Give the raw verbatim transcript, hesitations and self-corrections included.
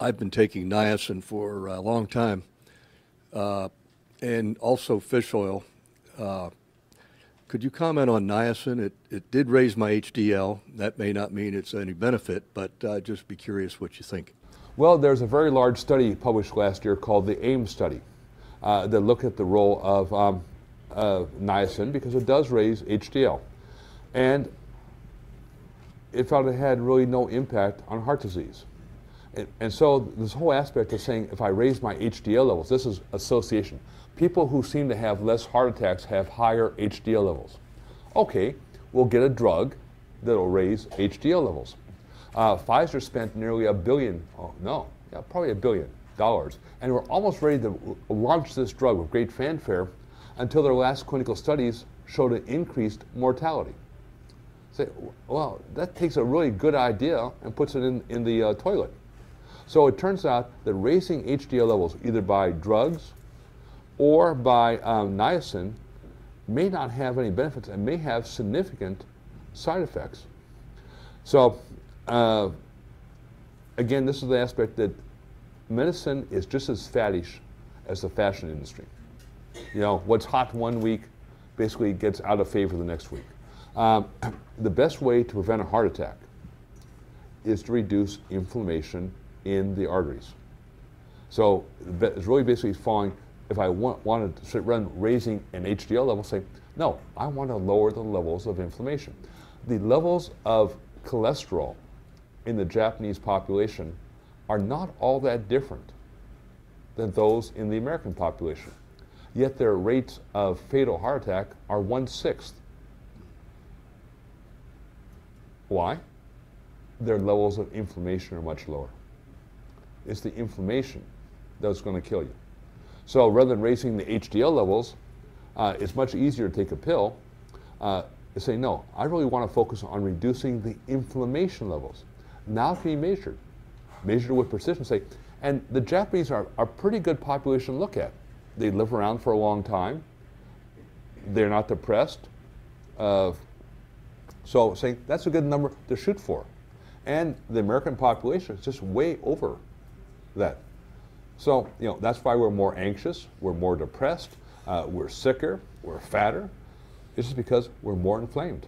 I've been taking niacin for a long time, uh, and also fish oil. Uh, could you comment on niacin? It, it did raise my H D L. That may not mean it's any benefit, but uh, just be curious what you think. Well, there's a very large study published last year called the AIM study uh, that looked at the role of um, uh, niacin because it does raise H D L. And it found it had really no impact on heart disease. And, and so this whole aspect of saying, if I raise my H D L levels, this is association. People who seem to have less heart attacks have higher H D L levels. Okay, we'll get a drug that'll raise H D L levels. Uh, Pfizer spent nearly a billion, oh no, yeah, probably a billion dollars, and we're almost ready to launch this drug with great fanfare until their last clinical studies showed an increased mortality. Say, well, that takes a really good idea and puts it in, in the uh, toilet. So it turns out that raising H D L levels, either by drugs or by um, niacin, may not have any benefits and may have significant side effects. So uh, again, this is the aspect that medicine is just as faddish as the fashion industry. You know, what's hot one week basically gets out of favor the next week. Um, the best way to prevent a heart attack is to reduce inflammation in the arteries. So it's really basically following, if I want, wanted to sit around raising an H D L level, say, no, I want to lower the levels of inflammation. The levels of cholesterol in the Japanese population are not all that different than those in the American population. Yet their rates of fatal heart attack are one-sixth. Why? Their levels of inflammation are much lower. It's the inflammation that's going to kill you. So rather than raising the H D L levels, uh, it's much easier to take a pill uh, and say, no, I really want to focus on reducing the inflammation levels. Now it can be measured. Measured with precision, say, and the Japanese are a pretty good population to look at. They live around for a long time. They're not depressed. Uh, so saying that's a good number to shoot for. And the American population is just way over that. So, you know, that's why we're more anxious, we're more depressed, uh, we're sicker, we're fatter. It's just because we're more inflamed.